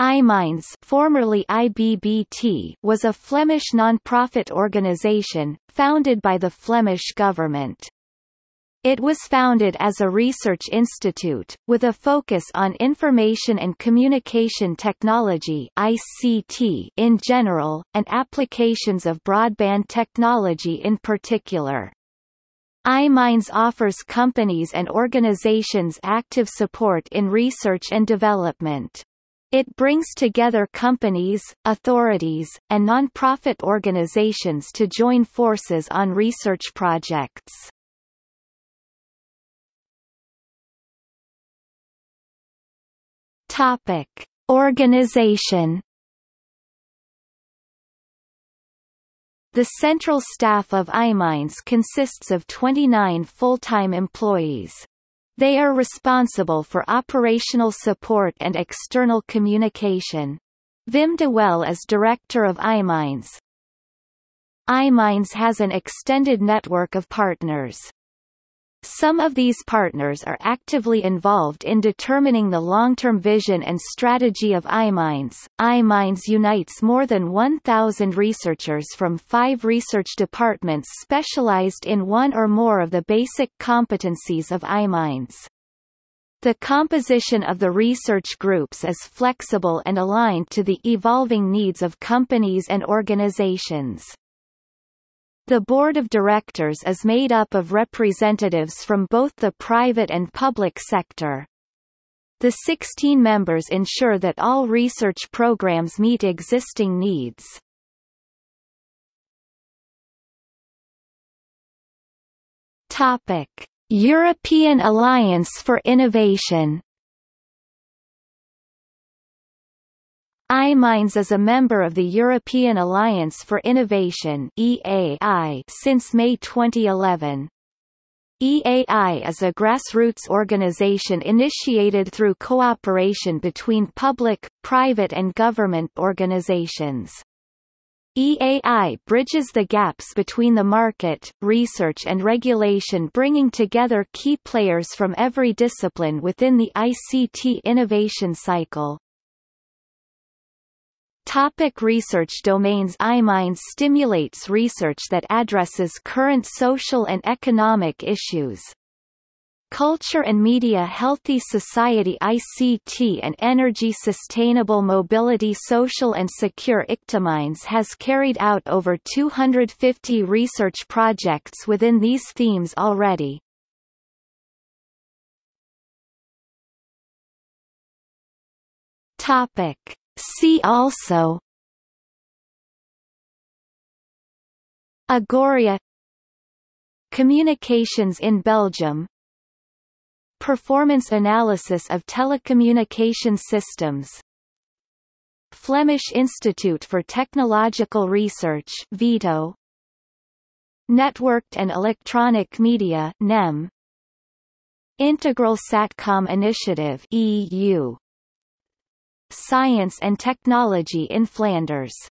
iMinds, formerly IBBT, was a Flemish non-profit organization, founded by the Flemish government. It was founded as a research institute, with a focus on information and communication technology (ICT) in general, and applications of broadband technology in particular. iMinds offers companies and organizations active support in research and development. It brings together companies, authorities, and non-profit organizations to join forces on research projects. Topic: Organization. The central staff of iMinds consists of 29 full-time employees. They are responsible for operational support and external communication. Vim DeWell is director of iMinds. iMinds has an extended network of partners. Some of these partners are actively involved in determining the long-term vision and strategy of iMinds. iMinds unites more than 1,000 researchers from 5 research departments specialized in one or more of the basic competencies of iMinds. The composition of the research groups is flexible and aligned to the evolving needs of companies and organizations. The board of directors is made up of representatives from both the private and public sector. The 16 members ensure that all research programs meet existing needs. Topic: European Alliance for Innovation. iMinds is a member of the European Alliance for Innovation (EAI) since May 2011. EAI is a grassroots organization initiated through cooperation between public, private and government organizations. EAI bridges the gaps between the market, research and regulation, bringing together key players from every discipline within the ICT innovation cycle. Topic: Research domains. iMinds stimulates research that addresses current social and economic issues. Culture and media, healthy society, ICT and energy, sustainable mobility, social and secure. iMinds has carried out over 250 research projects within these themes already. Topic: See also: Agoria, Communications in Belgium, Performance Analysis of Telecommunication Systems, Flemish Institute for Technological Research (VITO), Networked and Electronic Media (NEM), Integral SATCOM Initiative (EU), Science and Technology in Flanders.